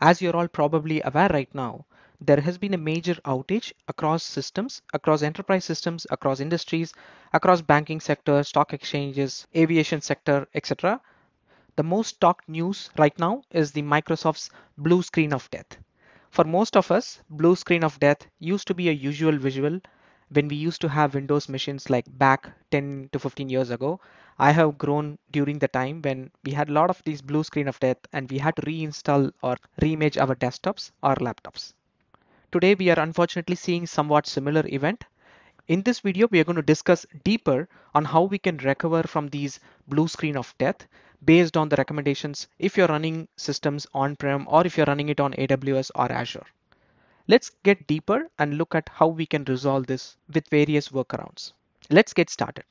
As you're all probably aware right now, there has been a major outage across systems, across enterprise systems, across industries, across banking sector, stock exchanges, aviation sector, etc. The most talked news right now is the Microsoft's blue screen of death. For most of us, blue screen of death used to be a usual visual when we used to have Windows machines like back 10 to 15 years ago. I have grown during the time when we had a lot of these blue screen of death and we had to reinstall or reimage our desktops or laptops. Today, we are unfortunately seeing somewhat similar event. In this video, we are going to discuss deeper on how we can recover from these blue screen of death based on the recommendations if you're running systems on-prem or if you're running it on AWS or Azure. Let's get deeper and look at how we can resolve this with various workarounds. Let's get started.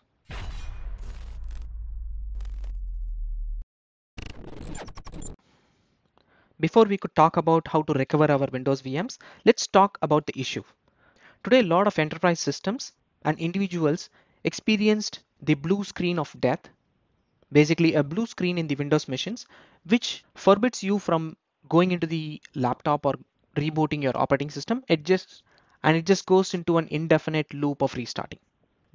Before we could talk about how to recover our Windows VMs, let's talk about the issue. Today, a lot of enterprise systems and individuals experienced the blue screen of death, basically a blue screen in the Windows machines, which forbids you from going into the laptop or rebooting your operating system. It just goes into an indefinite loop of restarting.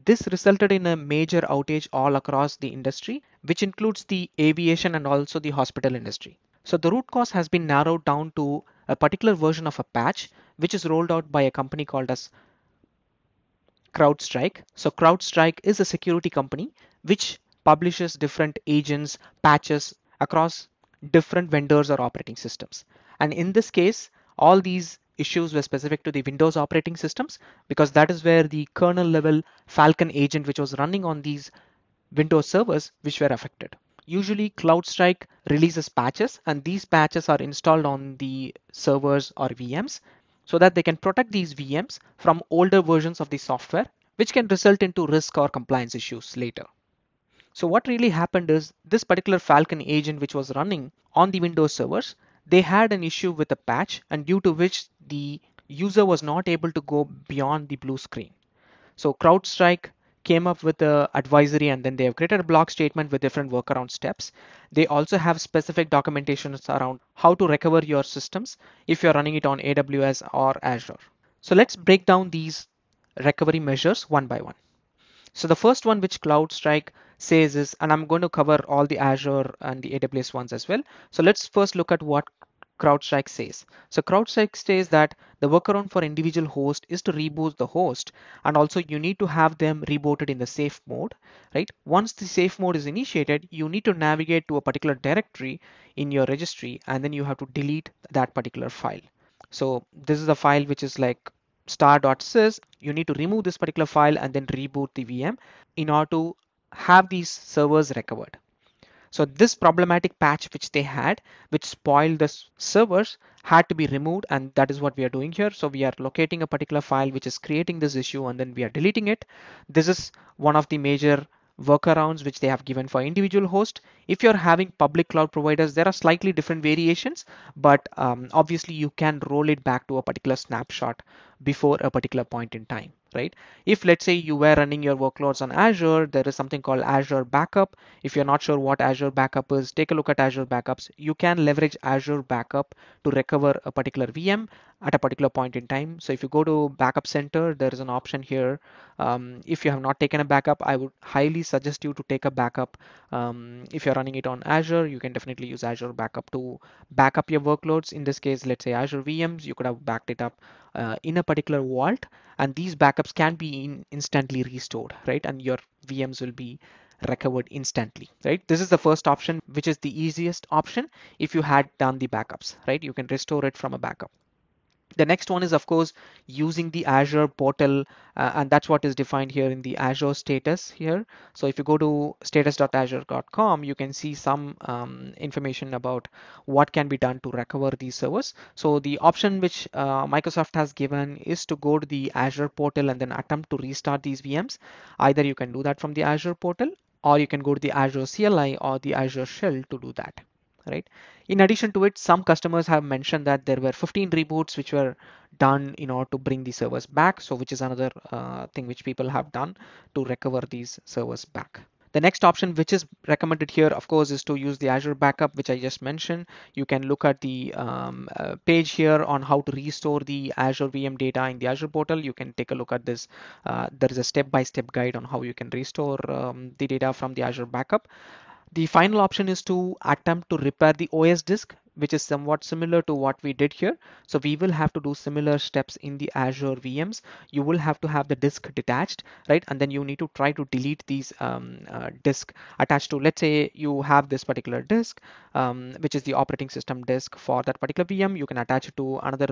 This resulted in a major outage all across the industry, which includes the aviation and also the hospital industry. So the root cause has been narrowed down to a particular version of a patch, which is rolled out by a company called as CrowdStrike. So CrowdStrike is a security company which publishes different agents, patches across different vendors or operating systems. And in this case, all these issues were specific to the Windows operating systems because that is where the kernel level Falcon agent, which was running on these Windows servers, which were affected. Usually CrowdStrike releases patches and these patches are installed on the servers or VMs so that they can protect these VMs from older versions of the software, which can result into risk or compliance issues later. So what really happened is this particular Falcon agent, which was running on the Windows servers, they had an issue with a patch and due to which the user was not able to go beyond the blue screen. So CrowdStrike came up with an advisory and then they have created a block statement with different workaround steps. They also have specific documentations around how to recover your systems if you're running it on AWS or Azure. So let's break down these recovery measures one by one. So the first one which CrowdStrike says is, and I'm going to cover all the Azure and the AWS ones as well. So let's first look at what CrowdStrike says. So CrowdStrike says that the workaround for individual host is to reboot the host and also you need to have them rebooted in the safe mode, right? Once the safe mode is initiated, you need to navigate to a particular directory in your registry and then you have to delete that particular file. So this is a file which is like star.sys. You need to remove this particular file and then reboot the VM in order to have these servers recovered. So this problematic patch which they had, which spoiled the servers, had to be removed and that is what we are doing here. So we are locating a particular file which is creating this issue and then we are deleting it. This is one of the major workarounds which they have given for individual host. If you're having public cloud providers, there are slightly different variations, but obviously you can roll it back to a particular snapshot before a particular point in time, right? If let's say you were running your workloads on Azure, there is something called Azure Backup. If you're not sure what Azure Backup is, take a look at Azure Backups. You can leverage Azure Backup to recover a particular VM at a particular point in time. So if you go to Backup Center, there is an option here. If you have not taken a backup, I would highly suggest you to take a backup. If you're running it on Azure, you can definitely use Azure Backup to back up your workloads. In this case, let's say Azure VMs, you could have backed it up in a particular vault and these backups can be instantly restored, right? And your VMs will be recovered instantly, right? This is the first option, which is the easiest option if you had done the backups, right? You can restore it from a backup. The next one is, of course, using the Azure portal, and that's what is defined here in the Azure status here. So if you go to status.azure.com, you can see some information about what can be done to recover these servers. So the option which Microsoft has given is to go to the Azure portal and then attempt to restart these VMs. Either you can do that from the Azure portal, or you can go to the Azure CLI or the Azure Shell to do that. Right. In addition to it, some customers have mentioned that there were 15 reboots which were done in order to bring the servers back. So which is another thing which people have done to recover these servers back. The next option, which is recommended here, of course, is to use the Azure Backup, which I just mentioned. You can look at the page here on how to restore the Azure VM data in the Azure portal. You can take a look at this. There is a step-by-step guide on how you can restore the data from the Azure Backup. The final option is to attempt to repair the OS disk, which is somewhat similar to what we did here. So we will have to do similar steps in the Azure VMs. You will have to have the disk detached, right? And then you need to try to delete these disk attached to, let's say you have this particular disk, which is the operating system disk for that particular VM. You can attach it to another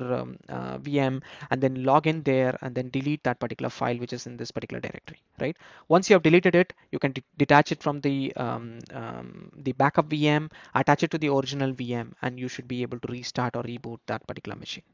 VM and then log in there and then delete that particular file, which is in this particular directory, right? Once you have deleted it, you can detach it from the backup VM, attach it to the original VM, and you should be able to restart or reboot that particular machine,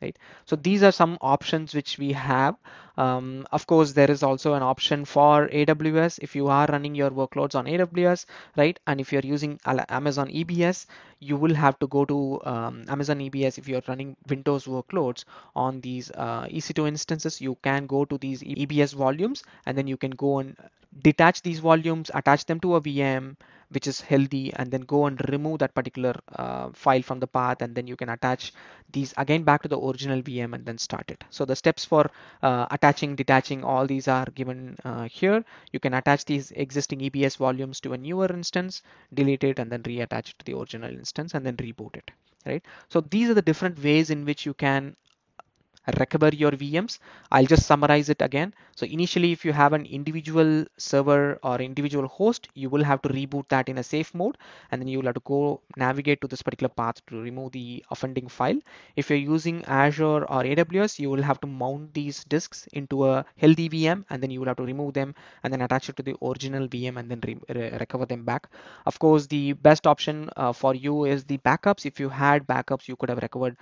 right? So these are some options which we have. Of course, there is also an option for AWS if you are running your workloads on AWS, right? And if you're using Amazon EBS, you will have to go to Amazon EBS. If you're running Windows workloads on these EC2 instances, you can go to these EBS volumes, and then you can go and detach these volumes, attach them to a VM which is healthy, and then go and remove that particular file from the path, and then you can attach these again back to the original VM and then start it. So the steps for attaching, detaching, all these are given here. You can attach these existing EBS volumes to a newer instance, delete it, and then reattach it to the original instance, and then reboot it, right? So these are the different ways in which you can recover your VMs. I'll just summarize it again. So initially, if you have an individual server or individual host, you will have to reboot that in a safe mode, and then you will have to go navigate to this particular path to remove the offending file. If you're using Azure or AWS, you will have to mount these disks into a healthy VM, and then you will have to remove them and then attach it to the original VM and then recover them back. Of course, the best option for you is the backups. If you had backups, you could have recovered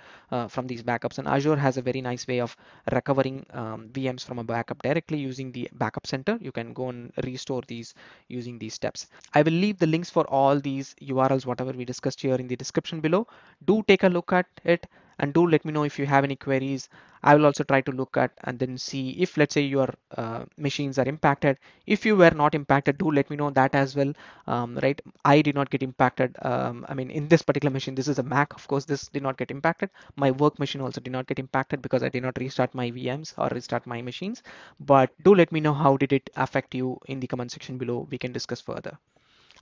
from these backups, and Azure has a very nice way of recovering VMs from a backup directly using the backup center. You can go and restore these using these steps. I will leave the links for all these URLs, whatever we discussed here, in the description below. Do take a look at it and do let me know if you have any queries. I will also try to look at and then see if, let's say, your machines are impacted. If you were not impacted, do let me know that as well, right? I did not get impacted. I mean, in this particular machine, this is a Mac, of course, this did not get impacted. My work machine also did not get impacted because I did not restart my VMs or restart my machines. But do let me know how did it affect you in the comment section below. We can discuss further.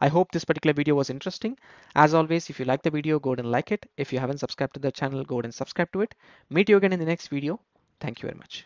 I hope this particular video was interesting. As always, if you like the video, go ahead and like it. If you haven't subscribed to the channel, go ahead and subscribe to it. Meet you again in the next video. Thank you very much.